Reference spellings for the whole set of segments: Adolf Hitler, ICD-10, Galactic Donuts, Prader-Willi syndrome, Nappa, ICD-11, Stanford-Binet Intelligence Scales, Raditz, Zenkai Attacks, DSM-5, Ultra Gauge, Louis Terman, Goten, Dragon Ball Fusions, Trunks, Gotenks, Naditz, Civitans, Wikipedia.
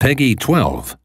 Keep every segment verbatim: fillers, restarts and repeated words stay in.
Peggy twelve.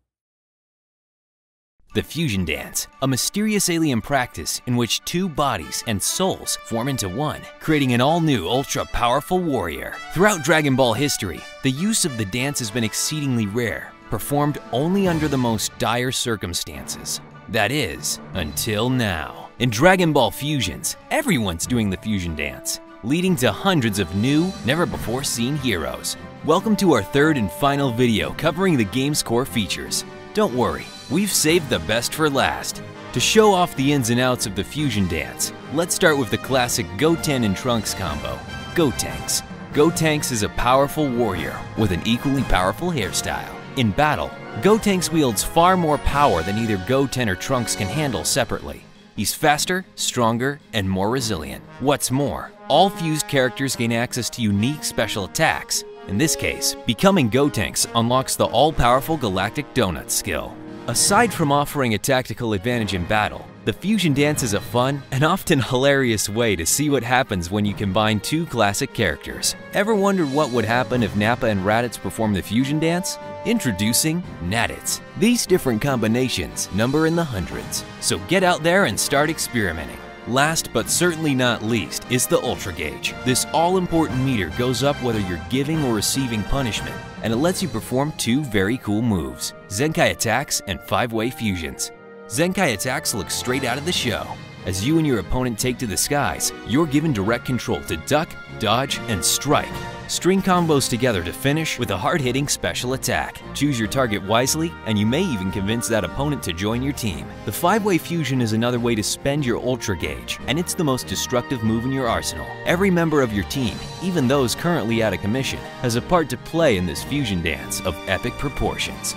The Fusion Dance, a mysterious alien practice in which two bodies and souls form into one, creating an all-new ultra-powerful warrior. Throughout Dragon Ball history, the use of the dance has been exceedingly rare, performed only under the most dire circumstances. That is, until now. In Dragon Ball Fusions, everyone's doing the Fusion Dance, leading to hundreds of new, never-before-seen heroes. Welcome to our third and final video covering the game's core features. Don't worry, we've saved the best for last. To show off the ins and outs of the Fusion Dance, let's start with the classic Goten and Trunks combo, Gotenks. Gotenks is a powerful warrior with an equally powerful hairstyle. In battle, Gotenks wields far more power than either Goten or Trunks can handle separately. He's faster, stronger, and more resilient. What's more, all fused characters gain access to unique special attacks. In this case, becoming Gotenks unlocks the all-powerful Galactic Donuts skill. Aside from offering a tactical advantage in battle, the Fusion Dance is a fun and often hilarious way to see what happens when you combine two classic characters. Ever wondered what would happen if Nappa and Raditz performed the Fusion Dance? Introducing Naditz. These different combinations number in the hundreds, so get out there and start experimenting. Last but certainly not least is the Ultra Gauge. This all-important meter goes up whether you're giving or receiving punishment, and it lets you perform two very cool moves, Zenkai Attacks and five-way Fusions. Zenkai Attacks look straight out of the show. As you and your opponent take to the skies, you're given direct control to duck, dodge, and strike. String combos together to finish with a hard-hitting special attack. Choose your target wisely, and you may even convince that opponent to join your team. The five-way fusion is another way to spend your Ultra Gauge, and it's the most destructive move in your arsenal. Every member of your team, even those currently out of commission, has a part to play in this fusion dance of epic proportions.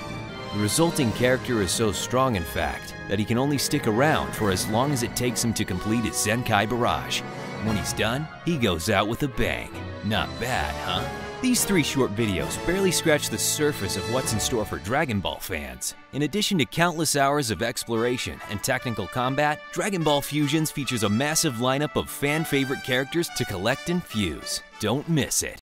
The resulting character is so strong, in fact, that he can only stick around for as long as it takes him to complete his Zenkai barrage. When he's done, he goes out with a bang. Not bad, huh? These three short videos barely scratch the surface of what's in store for Dragon Ball fans. In addition to countless hours of exploration and technical combat, Dragon Ball Fusions features a massive lineup of fan-favorite characters to collect and fuse. Don't miss it.